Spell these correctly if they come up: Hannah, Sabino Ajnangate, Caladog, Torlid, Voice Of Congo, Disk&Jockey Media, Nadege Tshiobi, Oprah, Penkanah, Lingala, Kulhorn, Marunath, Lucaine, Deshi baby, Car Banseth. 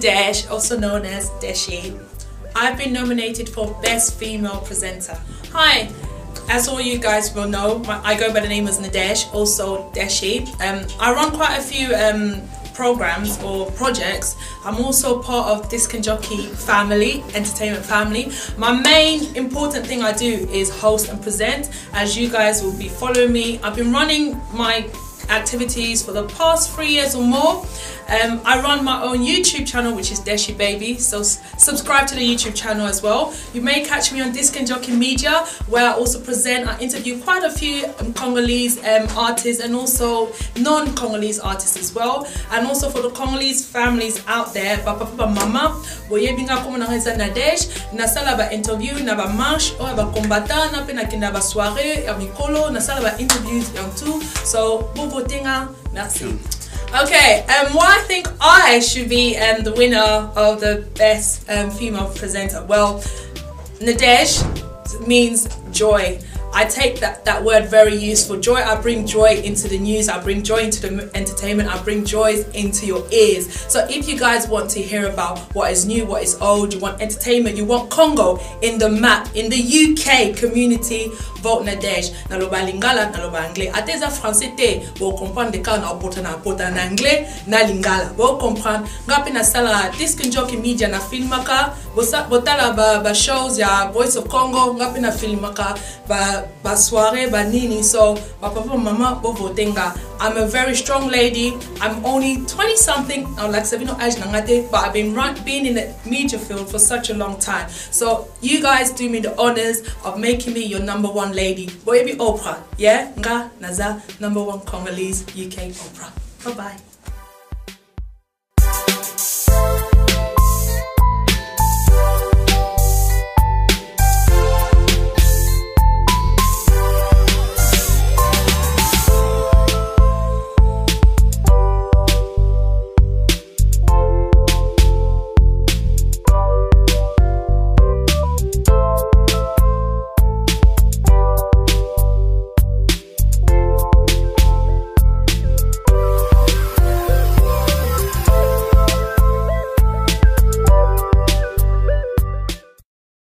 Desh, also known as Deshi. I've been nominated for Best Female Presenter. Hi! As all you guys will know, I go by the name as Nadege, also Deshi. I run quite a few programs or projects. I'm also part of Disk&Jockey family, entertainment family. My main important thing I do is host and present, as you guys will be following me. I've been running my activities for the past 3 years or more. I run my own YouTube channel, which is Deshi Baby, so subscribe to the YouTube channel as well. You may catch me on Disk&Jockey Media, where I also present. I interview quite a few Congolese artists and also non-Congolese artists as well. And also for the Congolese families out there, papa mama, boyebinga komo nangeza Nadege, na sala ba interview, na ba marche, o ba combattant, na pe na kenda ba soirée, ya mikolo, na sala ba interviews yang too. So merci. Okay, why I think I should be the winner of the best female presenter. Well, Nadege means joy. I take that word very useful. Joy, I bring joy into the news, I bring joy into the entertainment, I bring joy into your ears. So if you guys want to hear about what is new, what is old, you want entertainment, you want Congo in the map, in the UK community, vote Nadege. Naloba Lingala, naloba Anglais. Ateza français te, vous comprenez quand on a en anglais, na Lingala. Vous comprenez, ngapi na sala Disk&Jockey Media na filmaka, botala ba shows ya Voice of Congo, ngapi na filmaka ba soirée, ba nini. So papa mama bovotenga. I'm a very strong lady. I'm only 20 something, like Sabino Ajnangate, but I've been in the media field for such a long time. So you guys do me the honors of making me your #1 lady. Boyebi Oprah, yeah? Nga Naza #1 Congolese UK Oprah. Bye bye.